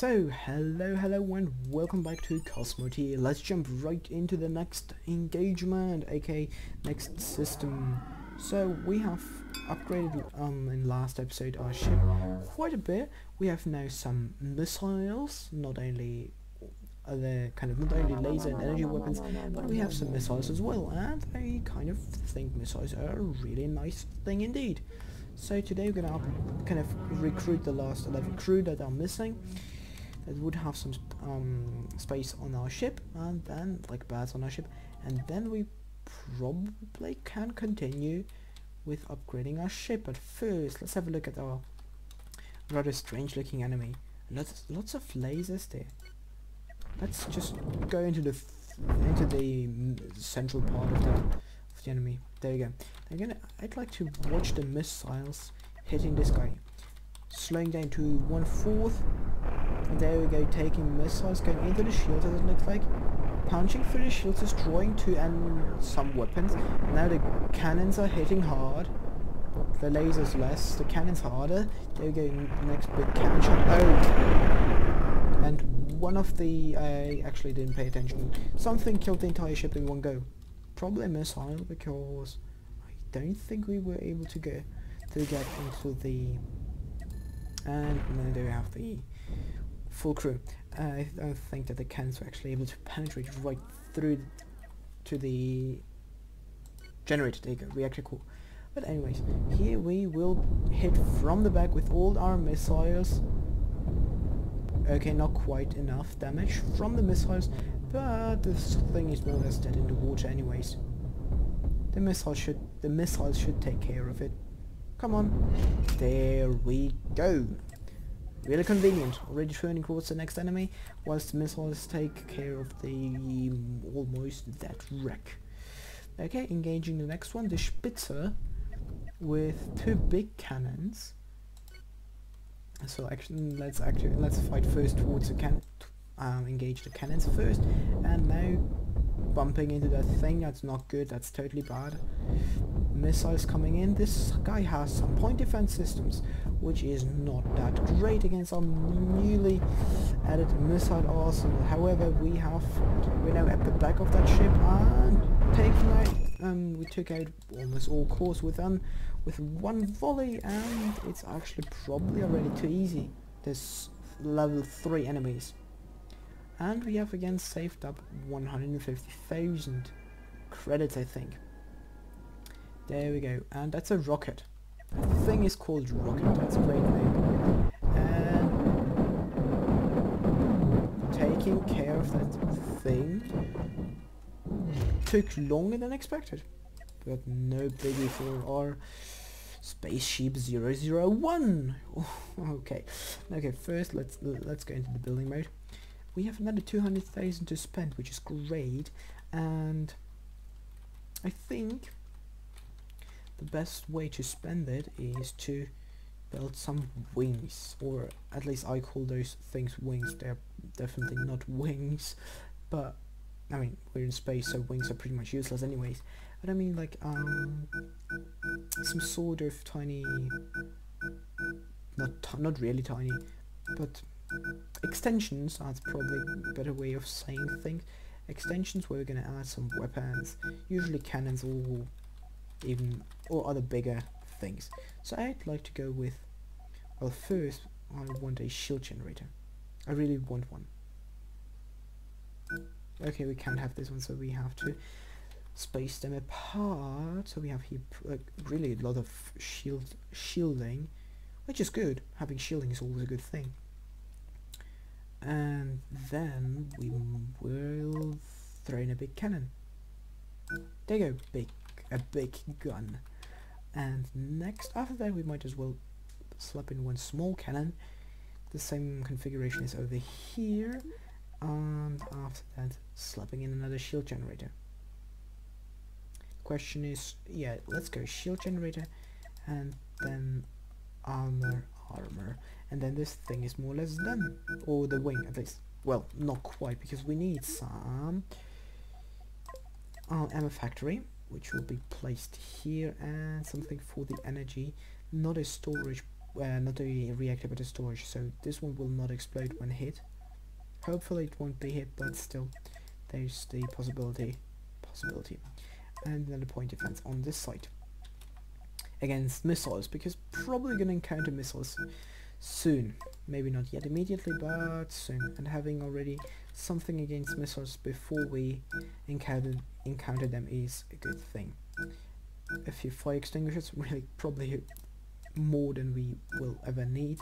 So hello and welcome back to Cosmoteer. Let's jump right into the next engagement, aka next system. So we have upgraded in last episode our ship quite a bit. We have now some missiles, not only laser and energy weapons, but we have some missiles as well, and I kind of think missiles are a really nice thing indeed. So today we're gonna recruit the last 11 crew that are missing, that would have some space on our ship, and then like bats on our ship, and then we probably can continue with upgrading our ship. But first, let's have a look at our rather strange looking enemy. Lots of lasers there. Let's just go into the central part of the enemy. There you go. I'd like to watch the missiles hitting this guy, slowing down to 1/4. There we go, taking missiles, going into the shield, as it looks like, punching through the shields, destroying two and some weapons. Now the cannons are hitting hard, the lasers less, the cannons harder. There we go, next big cannon shot. Oh, and one of the, I actually didn't pay attention, something killed the entire ship in one go. Probably a missile, because I don't think we were able to go to get into the... And now they have the full crew. I don't think that the cannons were actually able to penetrate right through to the generator. There you go, reactor core. But anyways, here we will hit from the back with all our missiles. Okay, not quite enough damage from the missiles, but this thing is more or less dead in the water anyways. The missiles should take care of it. Come on. There we go. Really convenient. Already turning towards the next enemy, whilst the missiles take care of the almost dead wreck. Okay, engaging the next one, the Spitzer, with two big cannons. So let's fight first towards the cannon. Engage the cannons first, and now bumping into that thing. That's not good, that's totally bad. Missiles coming in. This guy has some point defense systems, which is not that great against our newly added missile arsenal. However, we're now at the back of that ship, and we took out almost all cores with one volley, and it's actually probably already too easy, this level 3 enemies. And we have again saved up 150,000 credits, I think. There we go, and that's a rocket. The thing is called Rocket, that's a great name. And taking care of that thing took longer than expected. But no biggie for our Spaceship 001. Okay, first let's go into the building mode. We have another 200,000 to spend, which is great, and I think the best way to spend it is to build some wings, or at least I call those things wings. They're definitely not wings, but I mean, we're in space, so wings are pretty much useless anyways. But I mean, like some sort of tiny, not really tiny, but extensions, that's probably a better way of saying things. Extensions where we're going to add some weapons, usually cannons or other bigger things. So I'd like to go with, well, first I want a shield generator. I really want one. Okay, we can't have this one, so we have to space them apart. So we have here really a lot of shielding, which is good. Having shielding is always a good thing. And then we will throw in a big cannon. There you go, a big gun. And next, after that, we might as well slap in one small cannon. The same configuration is over here. And after that, slapping in another shield generator. The question is, yeah, let's go shield generator, and then armor. And then this thing is more or less done, or the wing at least. Well, not quite, because we need some ammo factory, which will be placed here, and something for the energy, not a storage not the reactor but the storage, so this one will not explode when hit. Hopefully it won't be hit, but still there's the possibility. And another point defense on this side against missiles, because probably gonna encounter missiles soon, maybe not yet immediately but soon, and having already something against missiles before we encounter them is a good thing. A few fire extinguishers, really probably more than we will ever need,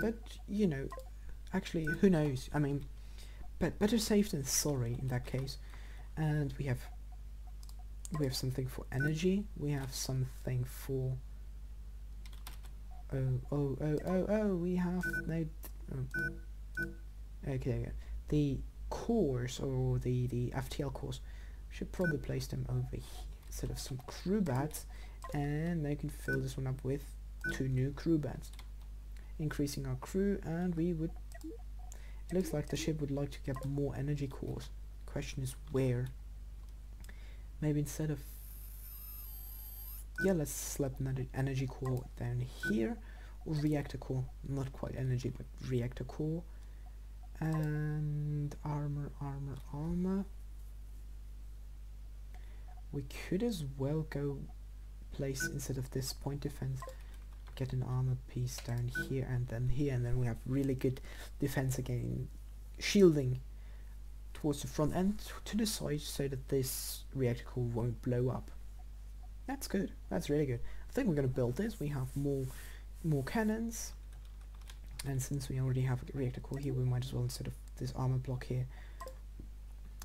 but you know, actually who knows, I mean, but better safe than sorry in that case. And we have something for energy, we have something for we have no okay, the cores, or the FTL cores. Should probably place them over here instead of some crew bats, and they can fill this one up with 2 new crew bats, increasing our crew. And we would, it looks like the ship would like to get more energy cores. Question is where. Maybe instead of, yeah, let's slap another energy core down here, or reactor core, not quite energy but reactor core. And armor, we could as well go place, instead of this point defense, get an armor piece down here and then here, and then we have really good defense again, shielding towards the front and to the side, so that this reactor core won't blow up. That's good, that's really good. I think we're going to build this. We have more cannons, and since we already have a reactor core here, we might as well, instead of this armor block here,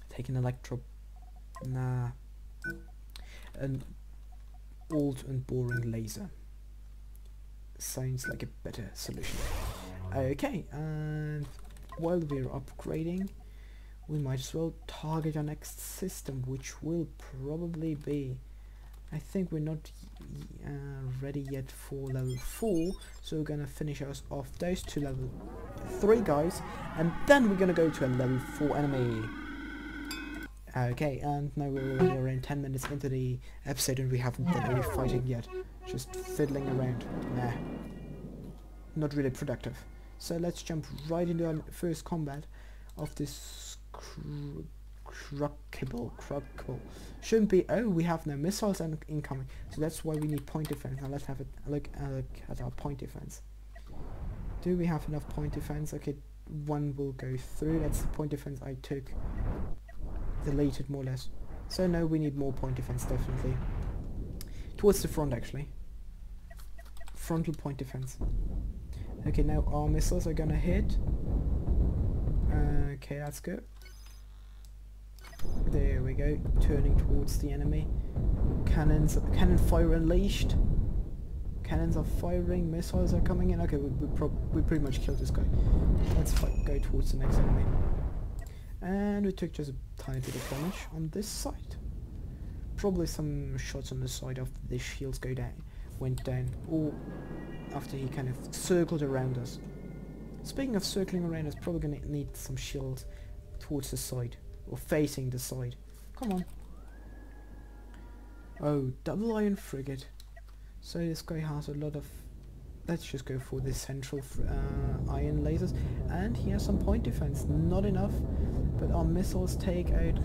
take an an old and boring laser. Sounds like a better solution. Okay, and while we're upgrading, we might as well target our next system, which will probably be, I think we're not ready yet for level 4, so we're gonna finish us off those 2 level 3 guys, and then we're gonna go to a level 4 enemy. Okay, and now we're already around 10 minutes into the episode and we haven't been really fighting yet, just fiddling around. Nah, not really productive. So let's jump right into our first combat of this Crocable. Shouldn't be. Oh, we have no missiles and incoming, so that's why we need point defense. Now let's have a look at our point defense. Do we have enough point defense? Okay, one will go through. That's the point defense I took, deleted more or less. So no, we need more point defense, definitely towards the front. Actually, frontal point defense. Okay, now our missiles are gonna hit. Okay, that's good. There we go, turning towards the enemy. Cannon fire unleashed. Cannons are firing, missiles are coming in. Okay, we pretty much killed this guy. Let's go towards the next enemy. And we took just a tiny bit of damage on this side. Probably some shots on the side after the shields went down, or after he kind of circled around us. Speaking of circling around us, probably gonna need some shields towards the side, or facing the side. Come on. Oh, double iron frigate. So this guy has a lot of, let's just go for the central iron lasers, and he has some point defense, not enough, but our missiles take out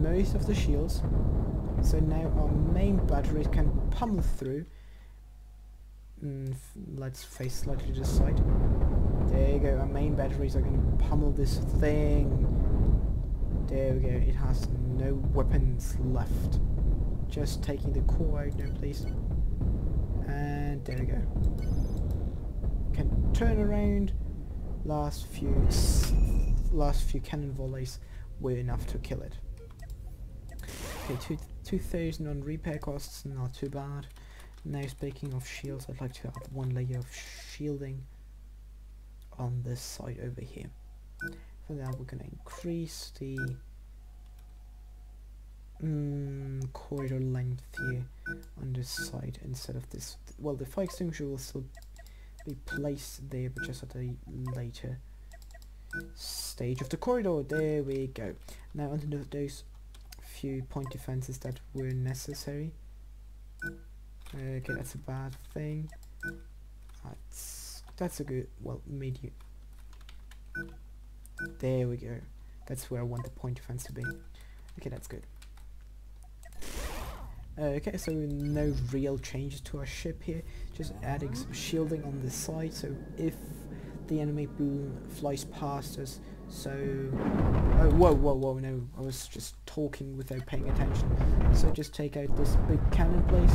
most of the shields. So now our main batteries can pummel through. Let's face slightly to the side. There you go, our main batteries are going to pummel this thing. There we go, it has no weapons left. Just taking the core out now, please. And there we go. Can turn around. Last few cannon volleys were enough to kill it. Okay, 2,000 on repair costs, not too bad. Now speaking of shields, I'd like to add one layer of shielding on this side over here. For that, we're going to increase the corridor length here on this side instead of this. Well, the fire extinguisher will still be placed there, but just at a later stage of the corridor. There we go. Now, under those few point defenses that were necessary. Okay, that's a bad thing. That's a good, well, medium. There we go. That's where I want the point defense to be. Okay, that's good. Okay, so no real changes to our ship here, just adding some shielding on the side, so if the enemy boom flies past us, so... Oh, whoa, whoa, whoa, no, I was just talking without paying attention. So just take out this big cannon, please.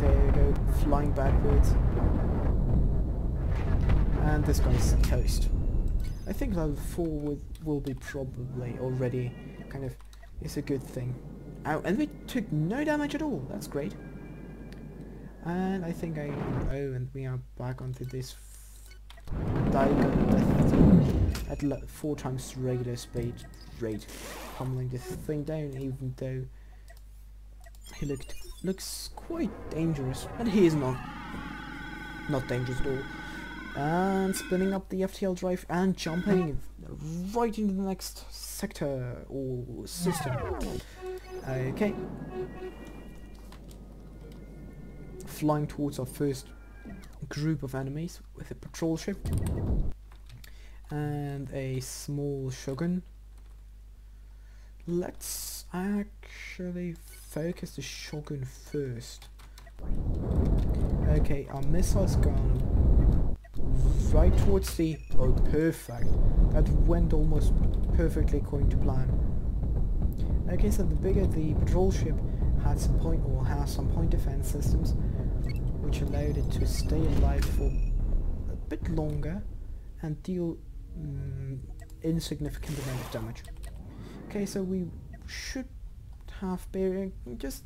There you go, flying backwards. And this guy's toast. I think level 4 will be probably already kind of, it's a good thing. Ow, and we took no damage at all, that's great. And I think I, oh, and we are back onto this diagonal death thing at 4 times regular speed rate. Pummeling this thing down, even though he looks quite dangerous, and he is not dangerous at all. And spinning up the FTL drive and jumping right into the next sector or system. Okay. Flying towards our first group of enemies with a patrol ship. And a small shogun. Let's actually focus the shogun first. Okay, our missile's gone right towards the... Oh, perfect. That went almost perfectly according to plan. Okay, so the bigger the patrol ship had some point, or has some point defense systems, which allowed it to stay alive for a bit longer and deal insignificant amount of damage. Okay, so we should have bearing just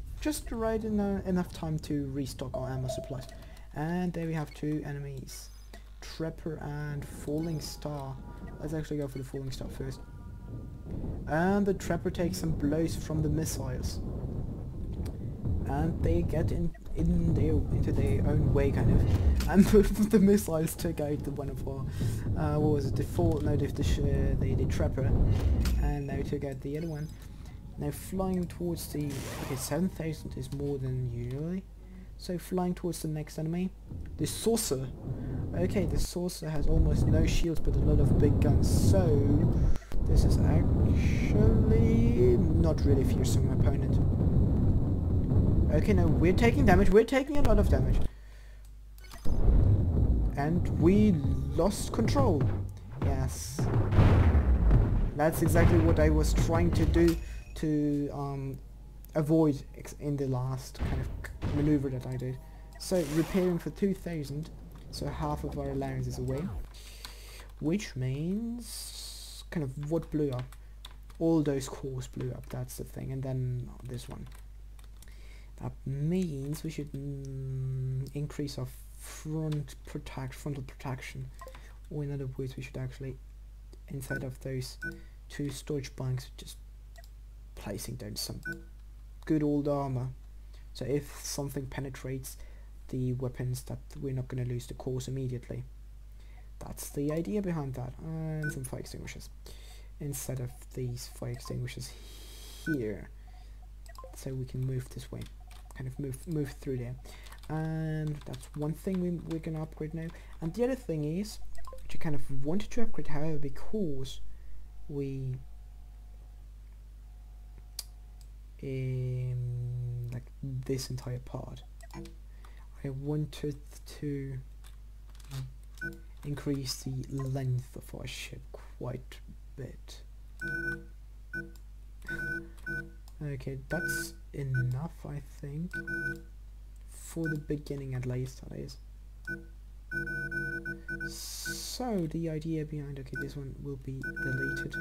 right enough time to restock our ammo supplies. And there we have two enemies. Trapper and Falling Star. Let's actually go for the Falling Star first. And the Trapper takes some blows from the missiles. And they get into their own way, kind of. And the missiles took out the one of our... what was it? The Fall... No, the Trapper. And now took out the other one. Now flying towards the... Okay, 7,000 is more than usually. So flying towards the next enemy. The Saucer. Okay, the Saucer has almost no shields but a lot of big guns, so this is actually not really fearsome opponent. Okay, now we're taking damage, we're taking a lot of damage. And we lost control. Yes. That's exactly what I was trying to do to avoid in the last kind of maneuver that I did. So repairing for 2,000. So half of our allowance is away, which means kind of what blew up. All those cores blew up, that's the thing, and then this one. That means we should increase our frontal protection, or in other words, we should actually, inside of those two storage banks, just placing down some good old armor. So if something penetrates the weapons, that we're not going to lose the course immediately. That's the idea behind that. And some fire extinguishers instead of these fire extinguishers here, so we can move this way, kind of move through there. And that's one thing we're going to upgrade now. And the other thing is, which I kind of wanted to upgrade, however, because we like this entire part, I wanted to increase the length of our ship quite a bit. Okay, that's enough, I think. For the beginning at least, that is. So, the idea behind... Okay, this one will be deleted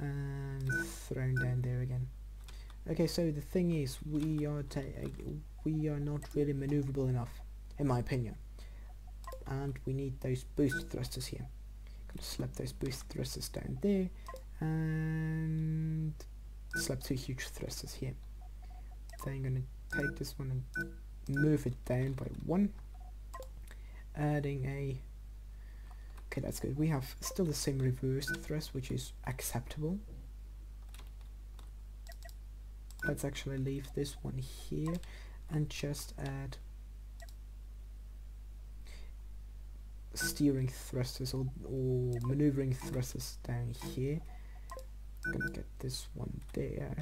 and thrown down there again. Okay, so the thing is, we are not really maneuverable enough, in my opinion. And we need those boost thrusters here. Gonna slap those boost thrusters down there, and slap two huge thrusters here. Then I'm gonna take this one and move it down by one, adding a... Okay, that's good. We have still the same reverse thrust, which is acceptable. Let's actually leave this one here and just add steering thrusters or maneuvering thrusters down here. I'm gonna get this one there.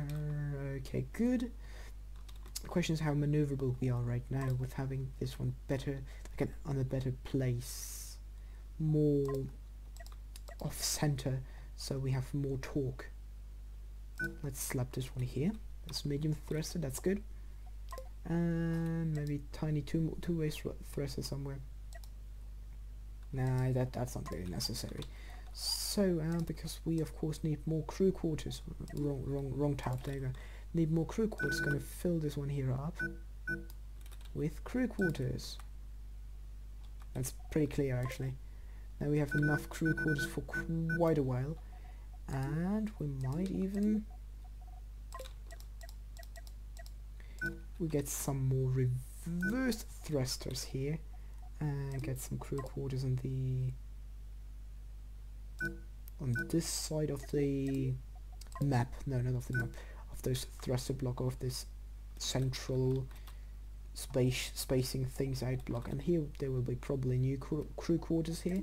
Okay, good. The question is how maneuverable we are right now with having this one better, like on a better place, more off center, so we have more torque. Let's slap this one here. That's medium thruster. That's good. And maybe tiny two-way thruster somewhere. Nah, that's not really necessary. So because we of course need more crew quarters. Wrong tab. There you go. Need more crew quarters. Gonna fill this one here up with crew quarters. That's pretty clear actually. Now we have enough crew quarters for quite a while, and we might even get some more reverse thrusters here and get some crew quarters on the this side of the map. No, not of the map, of those thruster block, of this central spacing things out block. And here there will be probably new crew quarters here.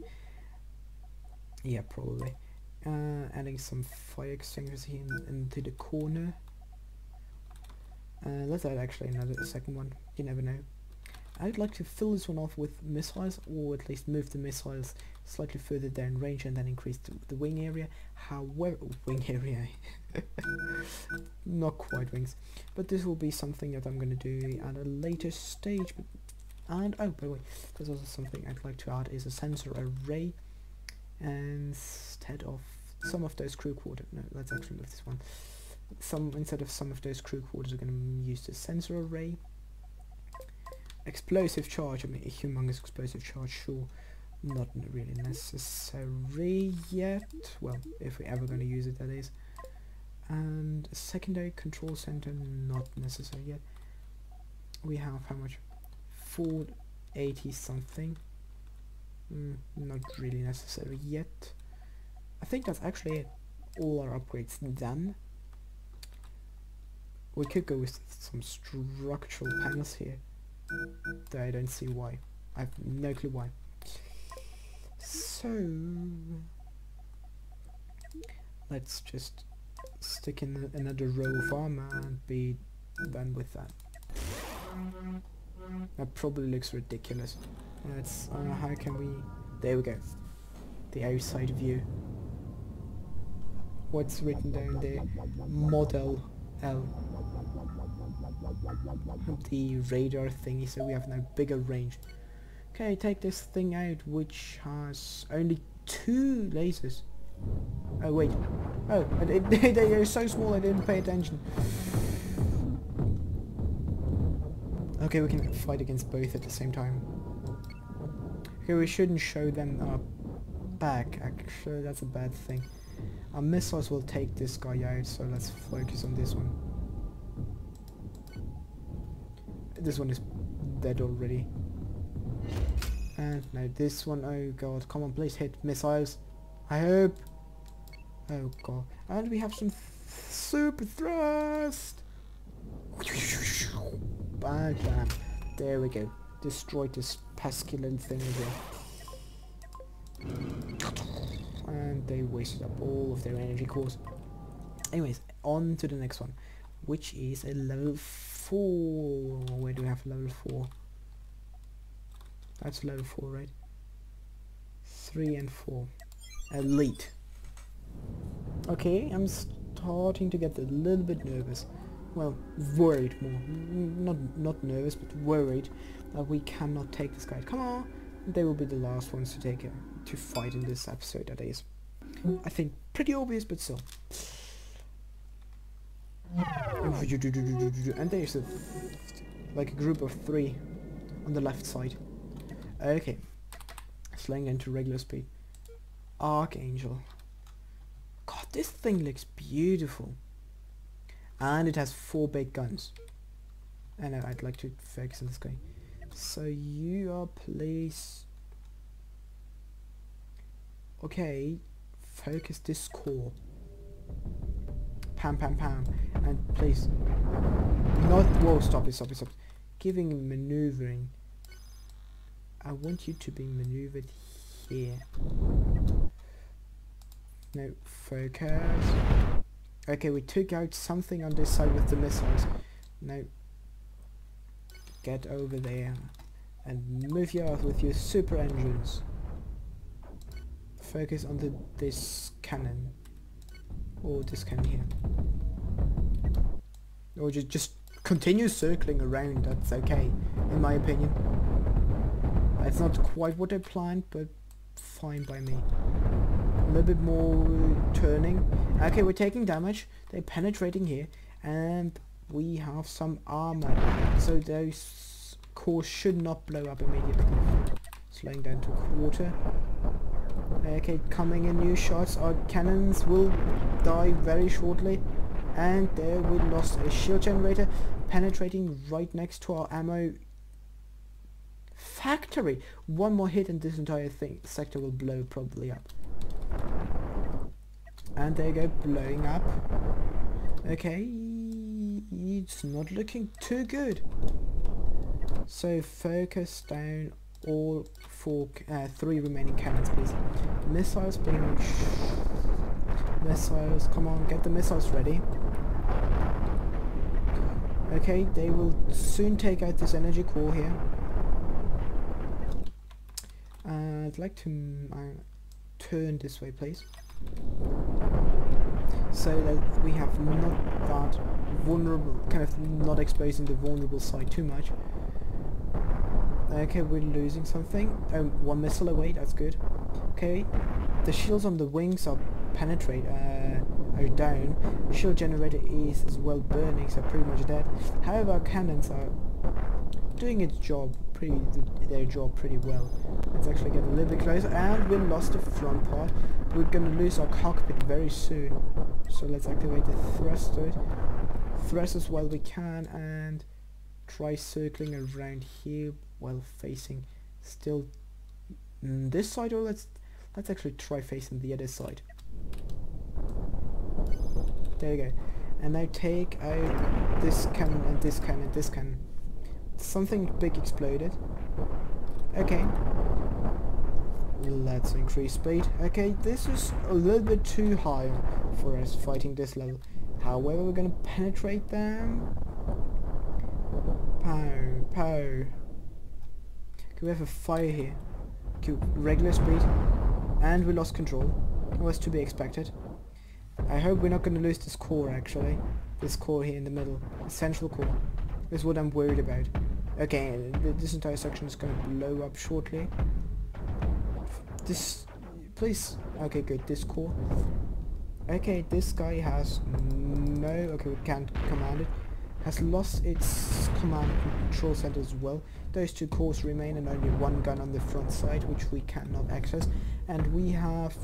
Yeah, probably. Adding some fire extinguishers here into the corner. Let's add actually another second one. You never know. I'd like to fill this one off with missiles, or at least move the missiles slightly further down range and then increase the wing area. However, wing area, not quite wings, but this will be something that I'm going to do at a later stage. And oh, by the way, there's also something I'd like to add is a sensor array instead of some of those crew quarters. No, let's actually move this one. Instead of some of those crew quarters, we're going to use the sensor array. Explosive charge, I mean a humongous explosive charge, sure, not really necessary yet, well, if we're ever going to use it, that is. And a secondary control center, not necessary yet. We have how much? 480 something. Not really necessary yet. I think that's actually all our upgrades done. We could go with some structural panels here. I don't see why. I have no clue why. So let's just stick in another row of armor and be done with that. That probably looks ridiculous. Let's how can we, there we go, the outside view. What's written down there? Model L, the radar thingy, so we have now bigger range. Okay, take this thing out which has only 2 lasers. Oh wait, oh, they are so small I didn't pay attention. Okay, we can fight against both at the same time. Okay, we shouldn't show them our back, actually that's a bad thing. Our missiles will take this guy out, so let's focus on this one. This one is dead already. And now this one, oh god, come on, please hit missiles. I hope. Oh god. And we have some super thrust! Bam, bam. There we go. Destroyed this pesky little thing again. And they wasted up all of their energy cores. Anyways, on to the next one, which is a level 4. Where do we have level 4? That's level 4, right? 3 and 4. Elite. Okay, I'm starting to get a little bit nervous. Well, worried more. Not nervous, but worried that we cannot take this guy. Come on! They will be the last ones to take it, to fight in this episode, that is. I think pretty obvious, but still. And there's like a group of 3 on the left side. Okay, slowing down to regular speed. Archangel. God, this thing looks beautiful. And it has 4 big guns. And I'd like to focus on this guy. So you are please. Okay, focus this core. Pam, pam, pam, and please, not. Whoa! Stop it! Stop it! Stop it! giving and maneuvering. I want you to be maneuvered here. No, focus. Okay, we took out something on this side with the missiles. No, get over there and move your earth with your super engines. Focus on this cannon, or this cannon here, or just continue circling around. That's okay, in my opinion. That's not quite what I planned, but fine by me. A little bit more turning. Okay, we're taking damage. They're penetrating here, and we have some armor, so those cores should not blow up immediately. Slowing down to a quarter. Okay, coming in new shots. Our cannons will die very shortly. And there we lost a shield generator, penetrating right next to our ammo factory. One more hit and this entire thing sector will blow probably up. And there you go, blowing up. Okay, it's not looking too good. So focus down all three remaining cannons, please. Missiles being missiles, come on, get the missiles ready. Okay, they will soon take out this energy core here. I'd like to turn this way, please, so that we have not that vulnerable, kind of not exposing the vulnerable side too much. Okay, we're losing something. One missile away, that's good. Okay, the shields on the wings are down. The shield generator is as well burning, so pretty much dead. However, our cannons are doing its job, their job pretty well. Let's actually get a little bit closer, and we lost the front part. We're gonna lose our cockpit very soon, so let's activate the thrusters while we can, and try circling around here while facing still this side, or let's actually try facing the other side. There you go. And now take out this cannon and this cannon and this cannon. Something big exploded. Okay, let's increase speed. Okay, this is a little bit too high for us fighting this level. However, we're gonna penetrate them. Pow, pow. Okay, we have a fire here. Okay, regular speed. And we lost control. It was to be expected. I hope we're not going to lose this core, actually. This core here in the middle. The central core. Is what I'm worried about. Okay, this entire section is going to blow up shortly. This... please... okay, good. This core. Okay, this guy has no... okay, we can't command it. Has lost its command control center as well. Those two cores remain and only one gun on the front side, which we cannot access. And we have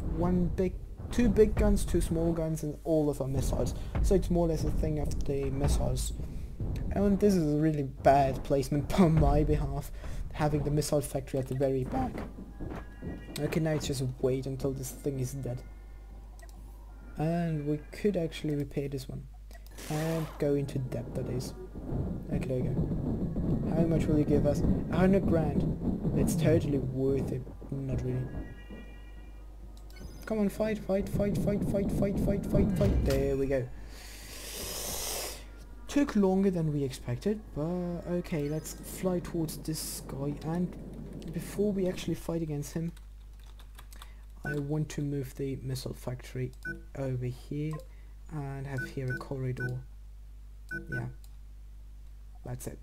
two big guns, two small guns, and all of our missiles. So it's more or less a thing of the missiles. And this is a really bad placement on my behalf, having the missile factory at the very back. Okay, now it's just wait until this thing is dead. And we could actually repair this one. And go into debt, that is. Okay, there you go. How much will you give us? 100 grand. It's totally worth it. Not really. Come on, fight, fight, fight, fight, fight, fight, fight, fight, fight. There we go. Took longer than we expected, but okay, let's fly towards this guy. And before we actually fight against him, I want to move the missile factory over here. And have here a corridor. Yeah, that's it.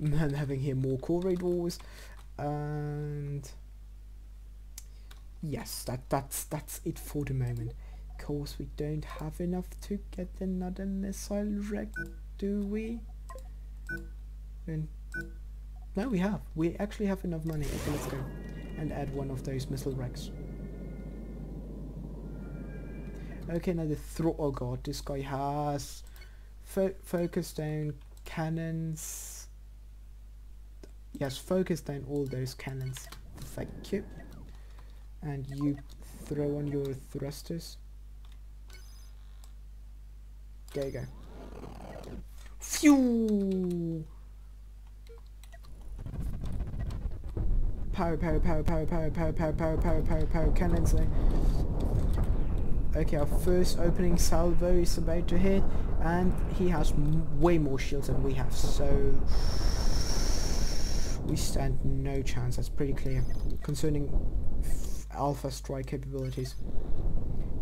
And having here more corridors, and yes, that's it for the moment. Of course, we don't have enough to get another missile wreck, do we? And no, we have. We actually have enough money. Okay, let's go and add one of those missile wrecks. Okay, now the oh god, this guy has focus down cannons. Yes, focus down all those cannons. Thank you. And you throw on your thrusters. There you go. Phew! Power, cannons there. Okay, our first opening salvo is about to hit, and he has way more shields than we have, so we stand no chance. That's pretty clear concerning Alpha strike capabilities.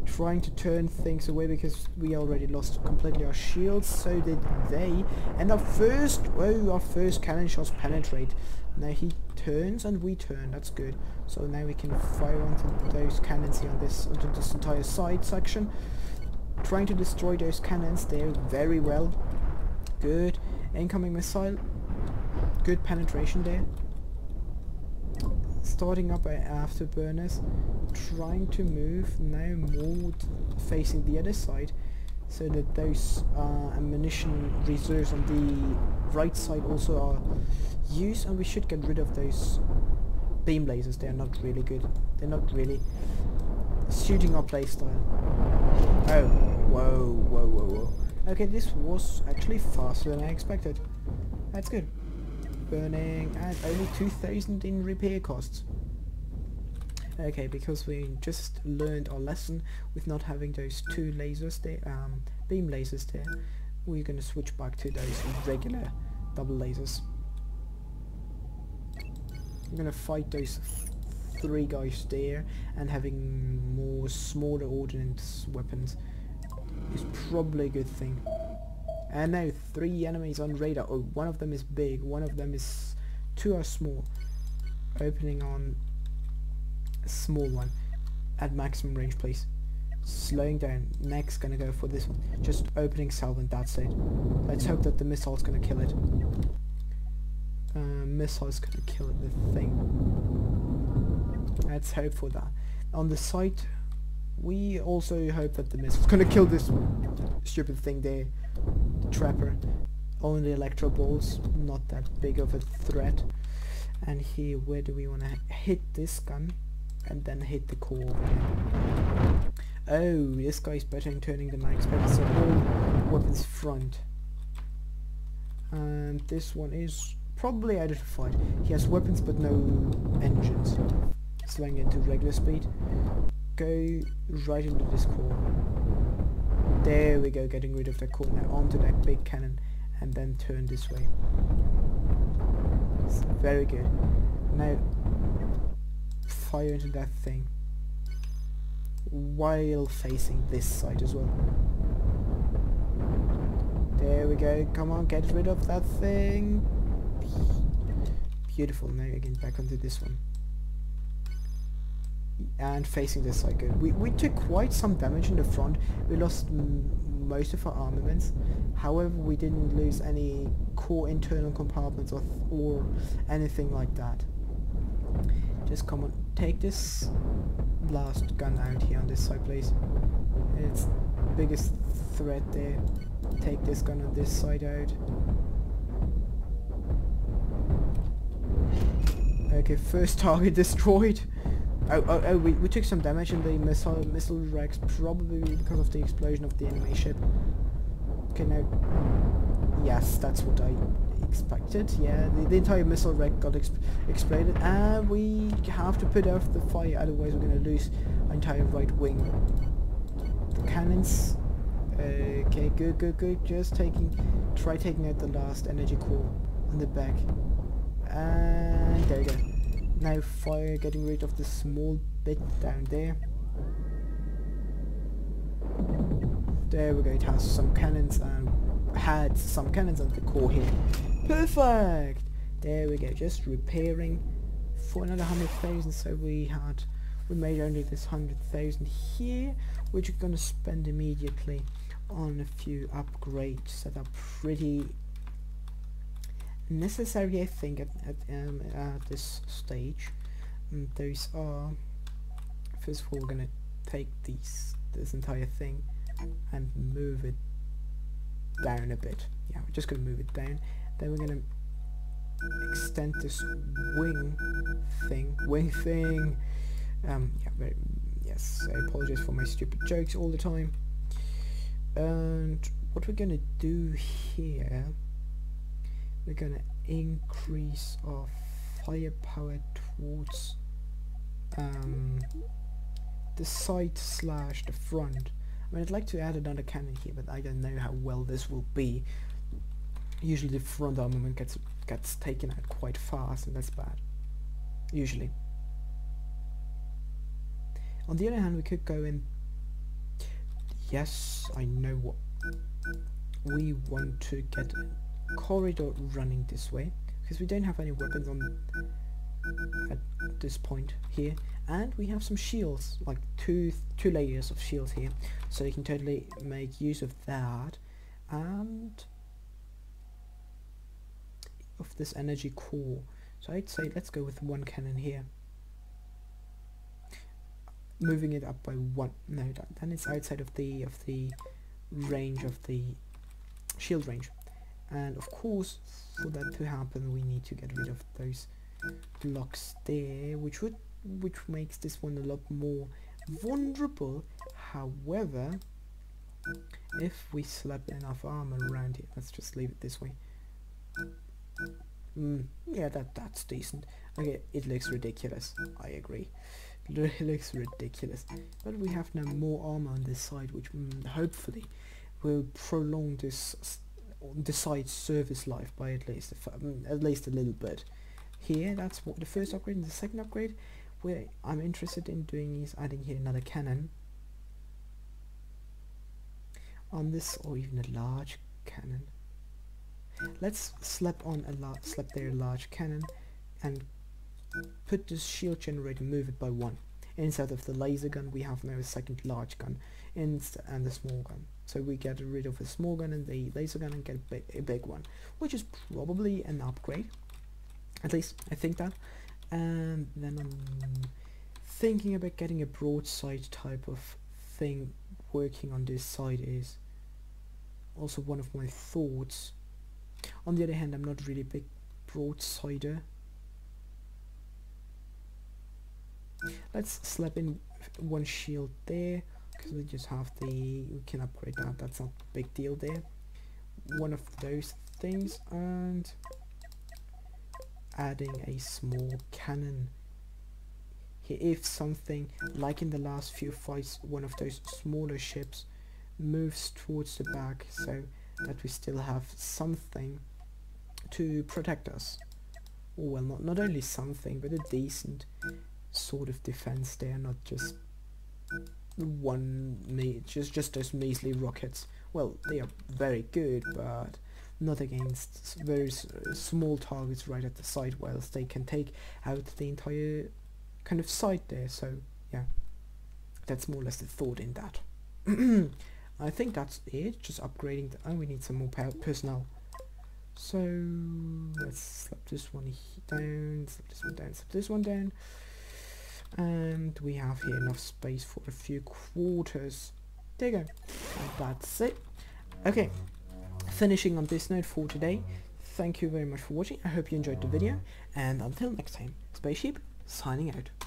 Trying to turn things away because we already lost completely our shields, so did they. And our first cannon shots penetrate. Now he turns and we turn. That's good. So now we can fire onto those cannons here onto this entire side section. Trying to destroy those cannons there very well. Good. Incoming missile. Good penetration there. Starting up afterburners. Trying to move now more facing the other side, so that those ammunition reserves on the right side also are used, and we should get rid of those beam lasers. They are not really good. They're not really suiting our playstyle. Oh, whoa. Okay, this was actually faster than I expected. That's good. Burning at only 2,000 in repair costs. Okay, because we just learned our lesson with not having those two lasers there, beam lasers there, we're gonna switch back to those regular double lasers. I'm gonna fight those three guys there, and having more smaller ordnance weapons is probably a good thing. And now 3 enemies on radar. Oh, one of them is big, one of them is... 2 are small. Opening on small one at maximum range, please. Slowing down. Next gonna go for this one. Just opening salvo, and that's it. Let's hope that the missile's gonna kill it. Missile's gonna kill it, the thing. Let's hope for that. On the site, we also hope that the missile's gonna kill this stupid thing there. The trapper. Only electro balls. Not that big of a threat. And here, where do we wanna hit this gun? And then hit the core. Oh, this guy's better in turning than I expected, so all weapons front. And this one is probably identified. He has weapons but no engines. Slowing into regular speed. Go right into this core. There we go, getting rid of that core. Now onto that big cannon and then turn this way. It's very good. Now fire into that thing while facing this side as well. There we go. Come on, get rid of that thing. Beautiful. Now again back onto this one and facing this side. Good. We took quite some damage in the front. We lost most of our armaments. However, we didn't lose any core internal compartments or anything like that. Just come on, take this last gun out here on this side, please. It's the biggest threat there. Take this gun on this side out. Okay, first target destroyed. Oh, we took some damage in the missile racks, probably because of the explosion of the enemy ship. Okay, now... Yes, that's what I... expected. Yeah, the entire missile rack got exploded, and we have to put out the fire, otherwise we're going to lose our entire right wing. The cannons. Okay, good. Just try taking out the last energy core on the back. And there you go. Now fire, getting rid of the small bit down there. There we go. It has some cannons and had some cannons at the core here. Perfect! There we go, just repairing for another 100,000, so we made only this 100,000 here, which we're gonna spend immediately on a few upgrades that are pretty necessary, I think, at this stage. And those are, first of all, we're gonna take this entire thing and move it down a bit. Yeah, we're just gonna move it down. Then we're gonna extend this wing thing. Yes, I apologize for my stupid jokes all the time. And what we're gonna do here, we're gonna increase our firepower towards the side slash the front. I mean, I'd like to add another cannon here, but I don't know how well this will be. Usually the front armament gets taken out quite fast, and that's bad. Usually. On the other hand, we could go in... Yes, I know what... We want to get a corridor running this way, because we don't have any weapons on at this point here. And we have some shields, like two layers of shields here, so you can totally make use of that and of this energy core. So I'd say let's go with one cannon here, moving it up by one. No, then it's outside of the range of the shield range. And of course, for that to happen, we need to get rid of those blocks there, which makes this one a lot more vulnerable. However, if we slap enough armor around here, let's just leave it this way. Yeah, that's decent. Okay, it looks ridiculous, I agree. It looks ridiculous, but we have now more armor on this side, which hopefully will prolong this side's service life by at least a little bit. Here, that's what the first upgrade, and the second upgrade where I'm interested in doing is adding here another cannon on this, or even a large cannon. Let's slap there a large cannon and put this shield generator, move it by one. Instead of the laser gun, we have now a second large gun and a small gun. So we get rid of the small gun and the laser gun and get a big one, which is probably an upgrade. At least I think that. And then I'm thinking about getting a broadside type of thing working on this side is also one of my thoughts. On the other hand, I'm not really a big broadsider. Let's slap in one shield there, because we just have we can upgrade that, that's not a big deal there. One of those things, and adding a small cannon here. If something, like in the last few fights, one of those smaller ships moves towards the back, so that we still have something to protect us. Well, not only something, but a decent sort of defense there, not just just those measly rockets. Well, they are very good, but not against very small targets right at the side, whilst they can take out the entire kind of side there. So yeah, that's more or less the thought in that. I think that's it, just upgrading and we need some more personnel. So let's slap this one down, slap this one down, slap this one down, and we have here enough space for a few quarters. There you go, and that's it. Okay, finishing on this note for today. Thank you very much for watching. I hope you enjoyed the video, and until next time, Space Sheep signing out.